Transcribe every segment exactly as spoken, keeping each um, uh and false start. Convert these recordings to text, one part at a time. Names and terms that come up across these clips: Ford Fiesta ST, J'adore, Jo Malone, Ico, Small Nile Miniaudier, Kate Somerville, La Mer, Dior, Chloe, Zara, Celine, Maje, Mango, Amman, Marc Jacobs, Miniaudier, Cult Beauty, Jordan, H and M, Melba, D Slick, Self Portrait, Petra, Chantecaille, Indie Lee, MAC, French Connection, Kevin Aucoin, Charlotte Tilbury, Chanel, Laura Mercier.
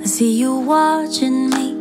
I see you watching me.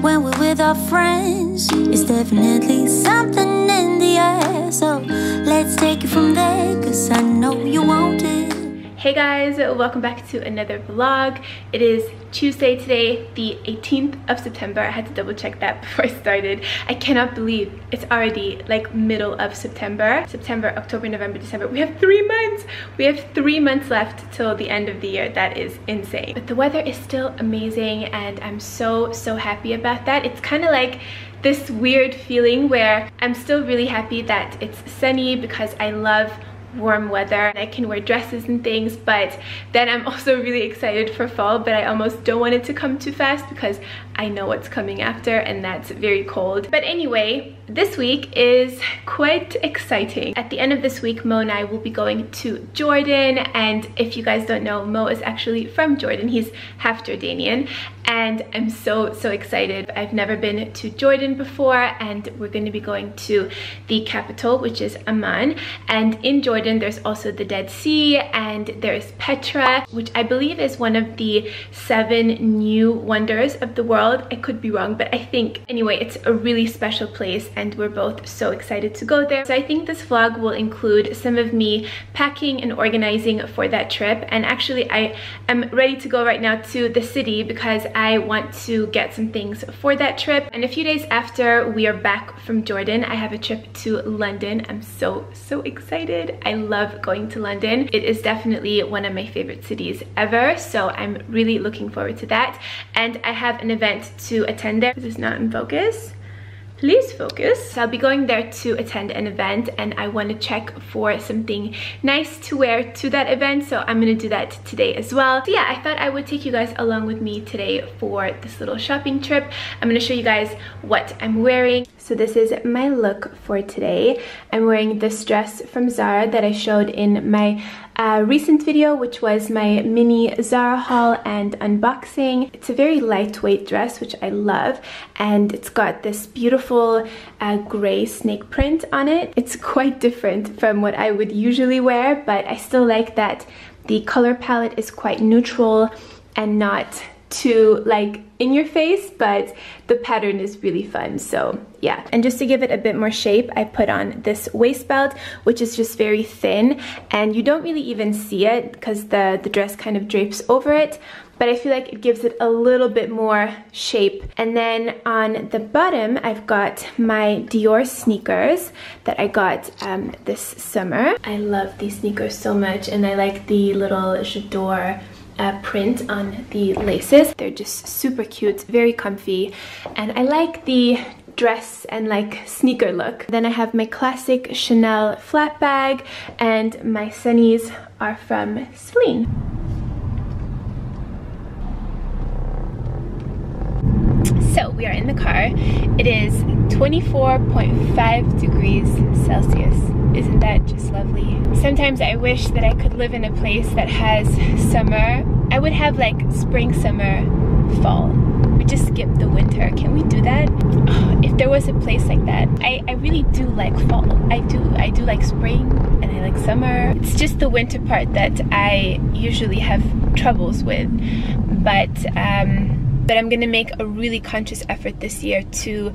When we're with our friends, it's definitely something in the air. So let's take it from there, cause I know you want it. Hey guys, welcome back to another vlog. It is Tuesday today, the eighteenth of September. I had to double check that before I started. I cannot believe it's already like middle of September. September, October, November, December. We have three months. We have three months left till the end of the year. That is insane. But the weather is still amazing and I'm so, so happy about that. It's kind of like this weird feeling where I'm still really happy that it's sunny because I love warm weather and I can wear dresses and things, but then I'm also really excited for fall, but I almost don't want it to come too fast because I know what's coming after, and that's very cold. But anyway, this week is quite exciting. At the end of this week, Mo and I will be going to Jordan, and if you guys don't know, Mo is actually from Jordan. He's half Jordanian, and I'm so, so excited. I've never been to Jordan before, and we're going to be going to the capital, which is Amman. And in Jordan, there's also the Dead Sea, and there's Petra, which I believe is one of the seven new wonders of the world. I could be wrong, but I think anyway it's a really special place and we're both so excited to go there. So I think this vlog will include some of me packing and organizing for that trip, and actually I am ready to go right now to the city because I want to get some things for that trip. And a few days after we are back from Jordan, I have a trip to London. I'm so, so excited. I love going to London. It is definitely one of my favorite cities ever, so I'm really looking forward to that. And I have an event to attend there. This is not in focus. Please focus. So I'll be going there to attend an event, and I want to check for something nice to wear to that event, so I'm going to do that today as well. So yeah, I thought I would take you guys along with me today for this little shopping trip. I'm going to show you guys what I'm wearing. So this is my look for today. I'm wearing this dress from Zara that I showed in my Uh, recent video, which was my mini Zara haul and unboxing. It's a very lightweight dress, which I love, and it's got this beautiful uh, gray snake print on it. It's quite different from what I would usually wear, but I still like that the color palette is quite neutral and not too like in your face, but the pattern is really fun, so yeah. And just to give it a bit more shape, I put on this waist belt, which is just very thin, and you don't really even see it because the, the dress kind of drapes over it, but I feel like it gives it a little bit more shape. And then on the bottom, I've got my Dior sneakers that I got um, this summer. I love these sneakers so much, and I like the little J'adore Uh, print on the laces. They're just super cute, very comfy, and I like the dress and like sneaker look. Then I have my classic Chanel flat bag, and my sunnies are from Celine. So we are in the car. It is twenty-four point five degrees Celsius. Isn't that just lovely? Sometimes I wish that I could live in a place that has summer. I would have like spring, summer, fall. We just skip the winter. Can we do that? Oh, if there was a place like that. I, I really do like fall. I do, I do like spring and I like summer. It's just the winter part that I usually have troubles with. But um, but I'm gonna make a really conscious effort this year to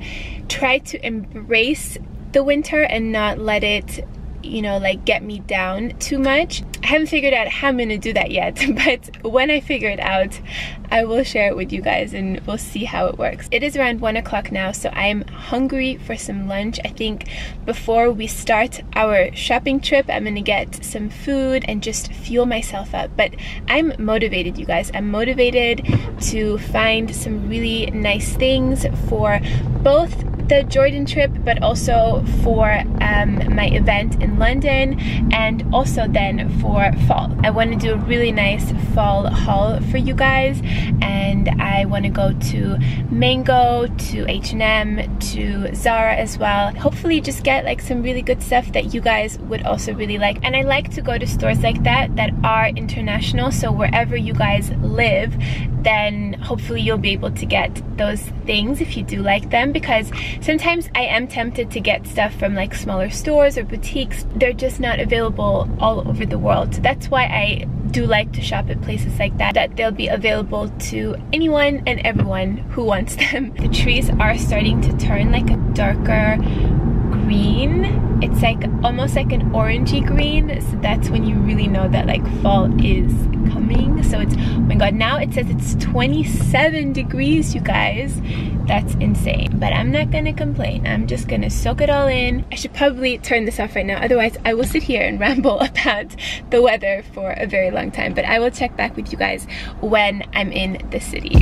try to embrace the winter and not let it, you know, like get me down too much. I haven't figured out how I'm gonna do that yet, but when I figure it out, I will share it with you guys and we'll see how it works. It is around one o'clock now, so I'm hungry for some lunch. I think before we start our shopping trip, I'm gonna get some food and just fuel myself up. But I'm motivated, you guys. I'm motivated to find some really nice things for both the Jordan trip, but also for um, my event in London, and also then for fall. I want to do a really nice fall haul for you guys, and I want to go to Mango, to H and M, to Zara as well. Hopefully just get like some really good stuff that you guys would also really like. And I like to go to stores like that that are international, so wherever you guys live, then hopefully you'll be able to get those things if you do like them, because sometimes I am tempted to get stuff from like smaller stores or boutiques. They're just not available all over the world. So that's why I do like to shop at places like that, that they'll be available to anyone and everyone who wants them. The trees are starting to turn like a darker green. It's like almost like an orangey green, so that's when you really know that like fall is coming. So it's, oh my god, now it says it's twenty-seven degrees, you guys. That's insane, but I'm not gonna complain. I'm just gonna soak it all in. I should probably turn this off right now, otherwise I will sit here and ramble about the weather for a very long time, but I will check back with you guys when I'm in the city.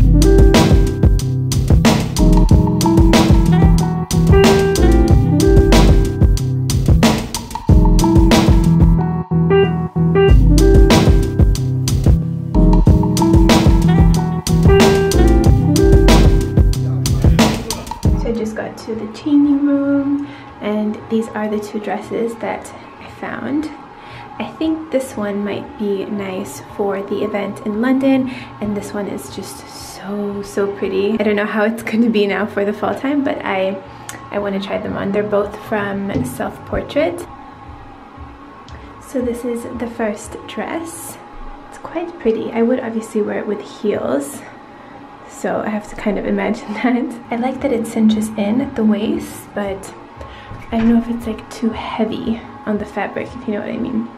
To the changing room, and these are the two dresses that I found. I think this one might be nice for the event in London, and this one is just so so pretty. I don't know how it's going to be now for the fall time, but I I want to try them on. They're both from Self Portrait. So this is the first dress. It's quite pretty. I would obviously wear it with heels, so I have to kind of imagine that. I like that it cinches in at the waist, but I don't know if it's like too heavy on the fabric, if you know what I mean.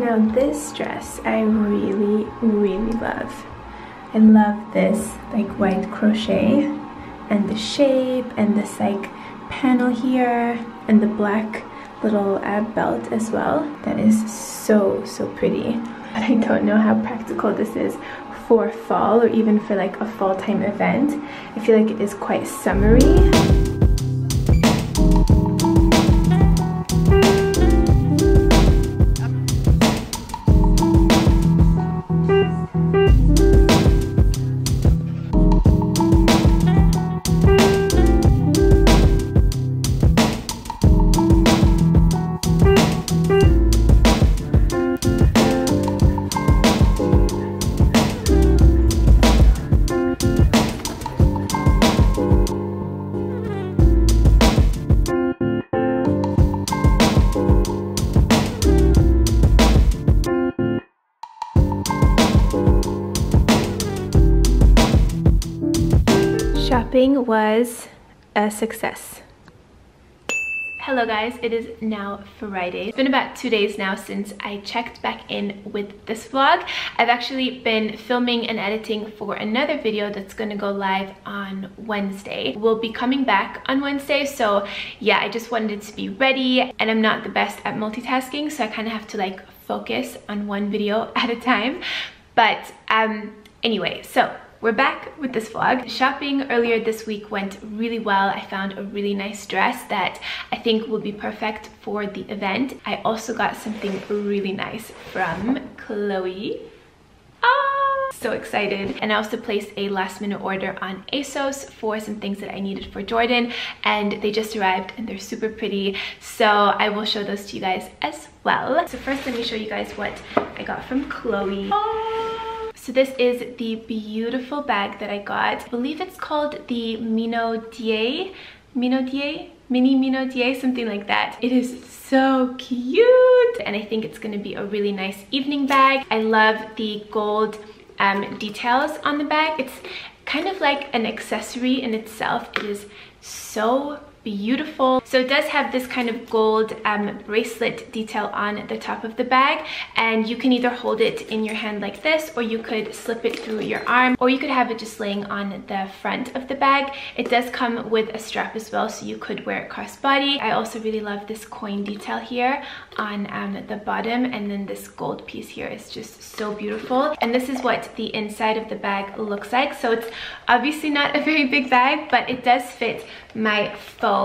Now this dress I really, really love. I love this like white crochet and the shape and this like panel here and the black little ab belt as well. That is so, so pretty. But I don't know how practical this is for fall or even for like a fall time event. I feel like it is quite summery. Was a success. Hello guys, it is now Friday. It's been about two days now since I checked back in with this vlog. I've actually been filming and editing for another video that's gonna go live on Wednesday. We'll be coming back on Wednesday, so yeah, I just wanted it to be ready, and I'm not the best at multitasking, so I kind of have to like focus on one video at a time. But um, anyway, so we're back with this vlog. Shopping earlier this week went really well. I found a really nice dress that I think will be perfect for the event. I also got something really nice from Chloe. Ah, so excited. And I also placed a last minute order on ASOS for some things that I needed for Jordan, and they just arrived and they're super pretty. So I will show those to you guys as well. So first let me show you guys what I got from Chloe. Ah. So this is the beautiful bag that I got. I believe it's called the Miniaudier, Miniaudier, Mini Miniaudier, something like that. It is so cute, and I think it's gonna be a really nice evening bag. I love the gold um, details on the bag. It's kind of like an accessory in itself. It is so beautiful. So it does have this kind of gold um, bracelet detail on the top of the bag, and you can either hold it in your hand like this, or you could slip it through your arm, or you could have it just laying on the front of the bag. It does come with a strap as well, so you could wear it crossbody. I also really love this coin detail here on um, the bottom, and then this gold piece here is just so beautiful. And this is what the inside of the bag looks like. So it's obviously not a very big bag, but it does fit my phone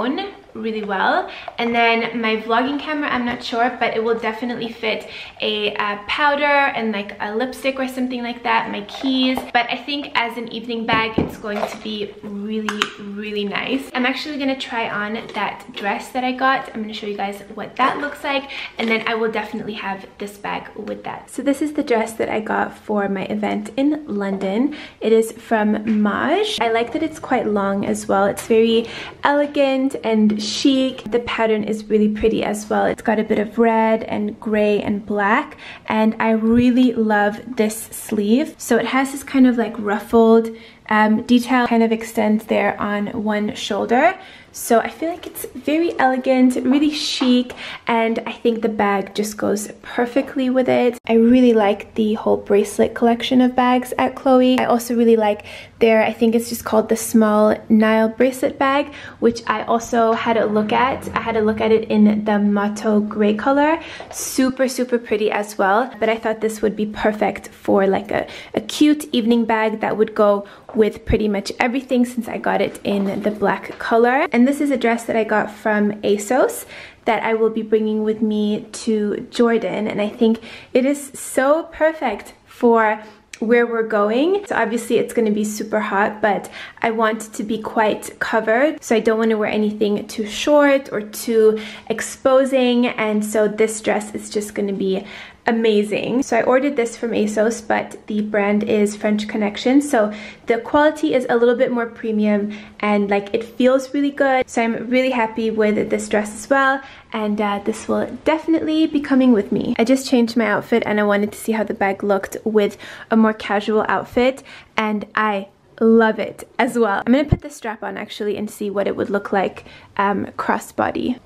really well. And then my vlogging camera, I'm not sure, but it will definitely fit a uh, powder and like a lipstick or something like that, my keys. But I think as an evening bag, it's going to be really, really nice. I'm actually gonna try on that dress that I got. I'm gonna show you guys what that looks like, and then I will definitely have this bag with that. So this is the dress that I got for my event in London. It is from Maje. I like that it's quite long as well. It's very elegant and chic. The pattern is really pretty as well. It's got a bit of red and gray and black, and I really love this sleeve. So it has this kind of like ruffled um, detail, kind of extends there on one shoulder. So I feel like it's very elegant, really chic, and I think the bag just goes perfectly with it. I really like the whole bracelet collection of bags at Chloe. I also really like their, I think it's just called the Small Nile bracelet bag, which I also had a look at. I had a look at it in the Motto gray color. Super, super pretty as well. But I thought this would be perfect for like a, a cute evening bag that would go with pretty much everything, since I got it in the black color. And this is a dress that I got from ASOS that I will be bringing with me to Jordan, and I think it is so perfect for where we're going. So obviously it's going to be super hot, but I want to be quite covered, so I don't want to wear anything too short or too exposing, and so this dress is just going to be amazing. So I ordered this from ASOS, but the brand is French Connection, so the quality is a little bit more premium, and like it feels really good. So I'm really happy with this dress as well, and uh, this will definitely be coming with me. I just changed my outfit and I wanted to see how the bag looked with a more casual outfit, and I love it as well. I'm gonna put this strap on actually and see what it would look like um, crossbody.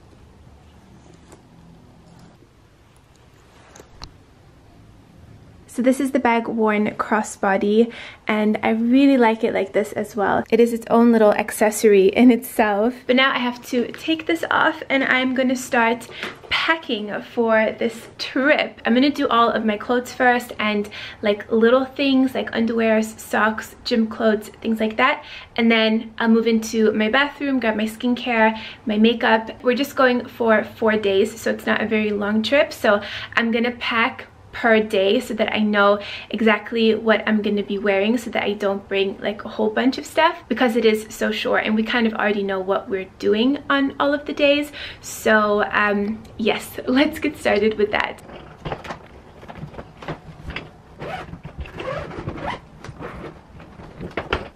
So this is the bag worn crossbody, and I really like it like this as well. It is its own little accessory in itself. But now I have to take this off and I'm going to start packing for this trip. I'm going to do all of my clothes first, and like little things like underwears, socks, gym clothes, things like that. And then I'll move into my bathroom, grab my skincare, my makeup. We're just going for four days, so it's not a very long trip. So I'm going to pack per day so that I know exactly what I'm going to be wearing, so that I don't bring like a whole bunch of stuff, because it is so short and we kind of already know what we're doing on all of the days. So um, yes, let's get started with that.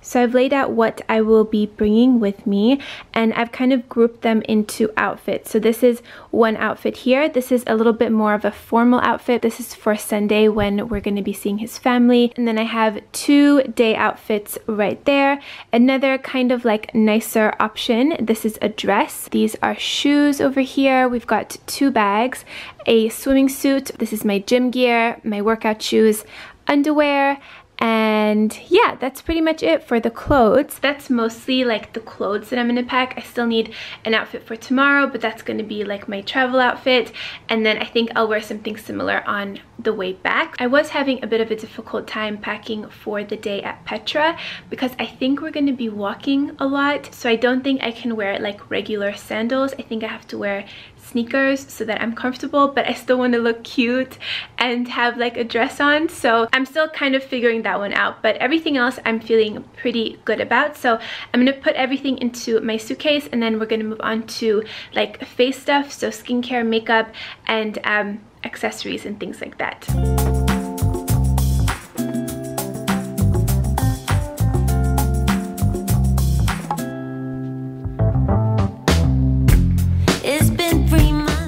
So I've laid out what I will be bringing with me, and I've kind of grouped them into outfits. So this is one outfit here. This is a little bit more of a formal outfit. This is for Sunday when we're going to be seeing his family. And then I have two day outfits right there. Another kind of like nicer option. This is a dress. These are shoes over here. We've got two bags, a swimming suit. This is my gym gear, my workout shoes, underwear. And yeah, that's pretty much it for the clothes. That's mostly like the clothes that I'm gonna pack. I still need an outfit for tomorrow, but that's gonna be like my travel outfit. And then I think I'll wear something similar on the way back. I was having a bit of a difficult time packing for the day at Petra, because I think we're gonna be walking a lot. So I don't think I can wear like regular sandals. I think I have to wear sneakers so that I'm comfortable, but I still want to look cute and have like a dress on. So I'm still kind of figuring that one out, but everything else I'm feeling pretty good about. So I'm going to put everything into my suitcase, and then we're going to move on to like face stuff, so skincare, makeup, and um, accessories and things like that.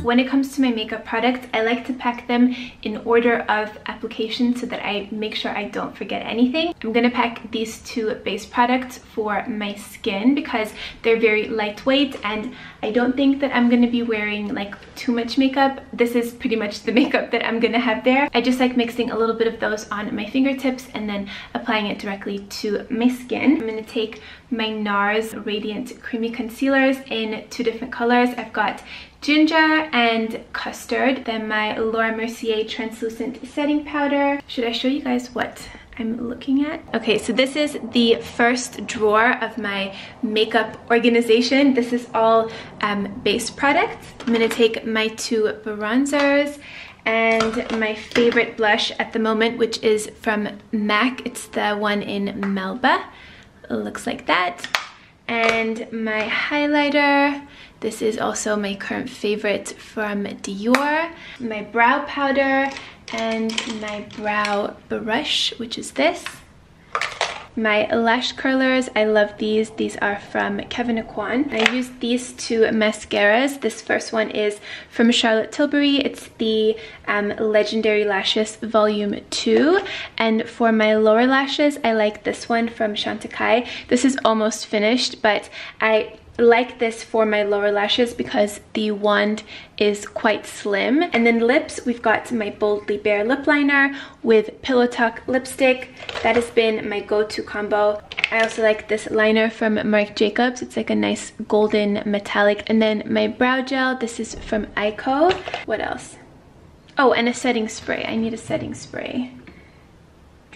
When it comes to my makeup products, I like to pack them in order of application so that I make sure I don't forget anything. I'm gonna pack these two base products for my skin because they're very lightweight, and I don't think that I'm gonna be wearing like too much makeup. This is pretty much the makeup that I'm gonna have there. I just like mixing a little bit of those on my fingertips and then applying it directly to my skin. I'm gonna take my NARS Radiant Creamy Concealers in two different colors. I've got ginger and custard. Then my Laura Mercier translucent setting powder. Should I show you guys what I'm looking at? Okay, so this is the first drawer of my makeup organization. This is all um, base products. I'm gonna take my two bronzers and my favorite blush at the moment, which is from MAC. It's the one in Melba. It looks like that. And my highlighter. This is also my current favorite from Dior. My brow powder and my brow brush, which is this. my lash curlers. I love these. These are from Kevin Aucoin. I used these two mascaras. This first one is from Charlotte Tilbury. It's the um, Legendary Lashes Volume two. And for my lower lashes, I like this one from Chantecaille. This is almost finished, but I like this for my lower lashes because the wand is quite slim. And then lips, we've got my Boldly Bare lip liner with Pillow Talk lipstick. That has been my go-to combo. I also like this liner from Marc Jacobs. It's like a nice golden metallic. And then my brow gel, this is from Ico. What else? Oh, and a setting spray. I need a setting spray.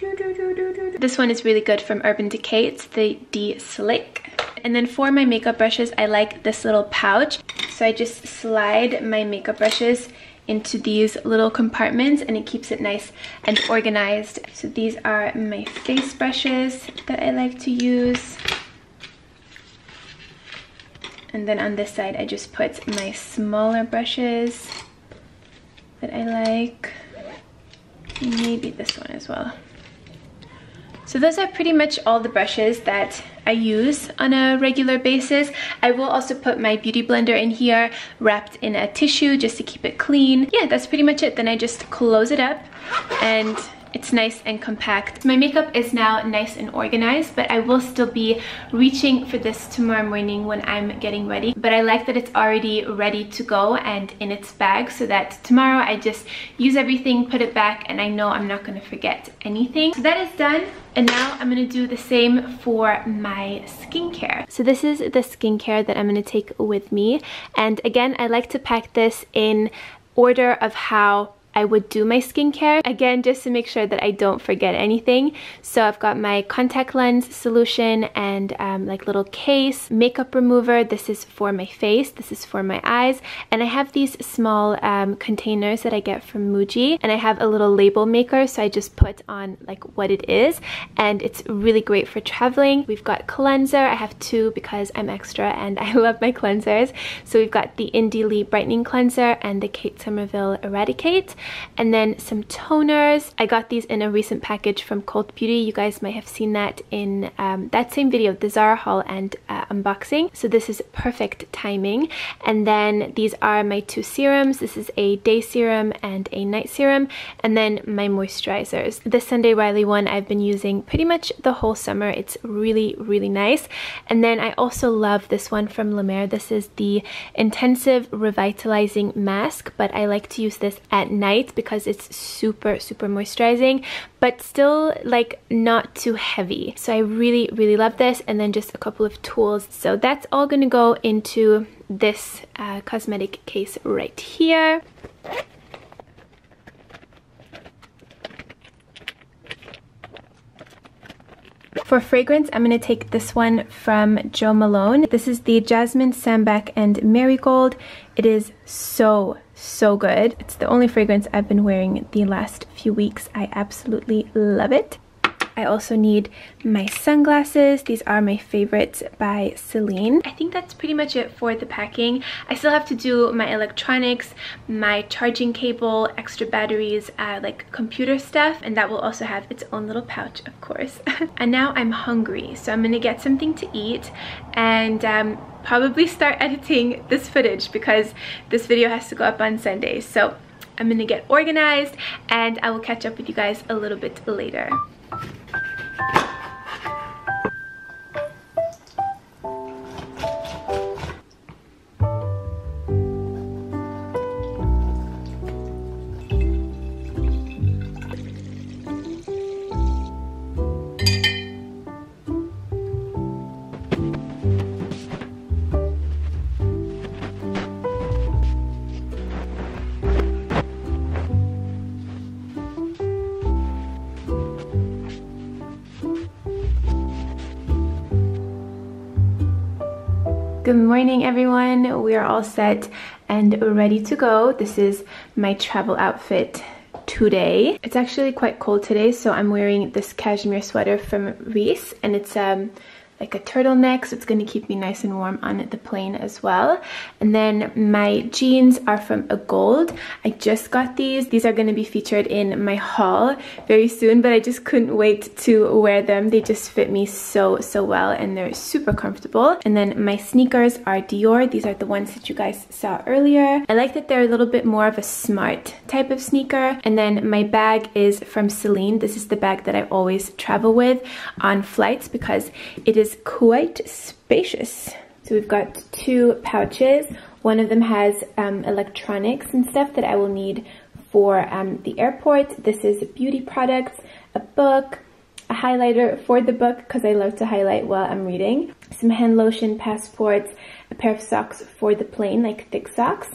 This one is really good from Urban Decay. It's the D Slick. And then for my makeup brushes, I like this little pouch. So I just slide my makeup brushes into these little compartments and it keeps it nice and organized. So these are my face brushes that I like to use. And then on this side, I just put my smaller brushes that I like. Maybe this one as well. So those are pretty much all the brushes that I use on a regular basis. I will also put my beauty blender in here wrapped in a tissue just to keep it clean. Yeah, that's pretty much it. Then I just close it up and it's nice and compact. My makeup is now nice and organized, but I will still be reaching for this tomorrow morning when I'm getting ready. But I like that it's already ready to go and in its bag, so that tomorrow I just use everything, put it back, and I know I'm not going to forget anything. So that is done. And now I'm going to do the same for my skincare. So this is the skincare that I'm going to take with me. And again, I like to pack this in order of how I would do my skincare, again just to make sure that I don't forget anything. So I've got my contact lens solution and um, like little case, makeup remover. This is for my face, this is for my eyes, and I have these small um, containers that I get from Muji, and I have a little label maker, so I just put on like what it is, and it's really great for traveling. We've got cleanser. I have two because I'm extra and I love my cleansers. So we've got the Indie Lee Brightening Cleanser and the Kate Somerville Eradicate. And then some toners. I got these in a recent package from Cult Beauty. You guys might have seen that in um, that same video, the Zara haul and uh, unboxing. So this is perfect timing. And then these are my two serums. This is a day serum and a night serum. And then my moisturizers. This Sunday Riley one I've been using pretty much the whole summer. It's really, really nice. And then I also love this one from La Mer. This is the Intensive Revitalizing Mask, but I like to use this at night because it's super super moisturizing, but still like not too heavy. So I really really love this. And then just a couple of tools. So that's all going to go into this uh, cosmetic case right here. For fragrance, I'm going to take this one from Jo Malone. This is the Jasmine, Sambac and Marigold. It is so, so good. It's the only fragrance I've been wearing the last few weeks. I absolutely love it. I also need my sunglasses. These are my favorites by Celine. I think that's pretty much it for the packing. I still have to do my electronics, my charging cable, extra batteries, uh, like computer stuff, and that will also have its own little pouch, of course. And now I'm hungry, so I'm gonna get something to eat and um, probably start editing this footage because this video has to go up on Sunday. So I'm gonna get organized and I will catch up with you guys a little bit later. Good morning, everyone. We are all set and ready to go. This is my travel outfit today. It's actually quite cold today, so I'm wearing this cashmere sweater from Reese, and it's um like a turtleneck, so it's going to keep me nice and warm on the plane as well. And then my jeans are from A Gold. I just got these. These are going to be featured in my haul very soon, but I just couldn't wait to wear them. They just fit me so, so well, and they're super comfortable. And then my sneakers are Dior. These are the ones that you guys saw earlier. I like that they're a little bit more of a smart type of sneaker. And then my bag is from Celine. This is the bag that I always travel with on flights because it is quite spacious. So we've got two pouches. One of them has um, electronics and stuff that I will need for um, the airport. This is beauty products, a book, a highlighter for the book because I love to highlight while I'm reading, some hand lotion, passports, a pair of socks for the plane, like thick socks.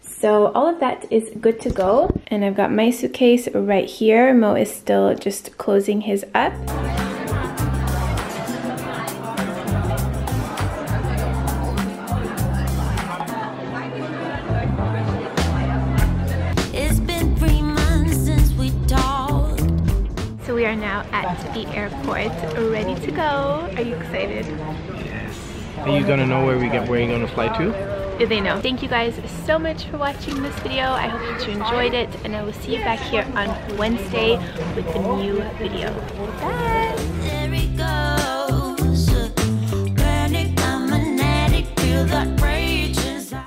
So all of that is good to go. And I've got my suitcase right here. Mo is still just closing his up. We are now at the airport, ready to go. Are you excited? Yes. Are you gonna know where we get wearing on the flight to? Do they know? Thank you guys so much for watching this video. I hope that you enjoyed it, and I will see you back here on Wednesday with a new video. Bye!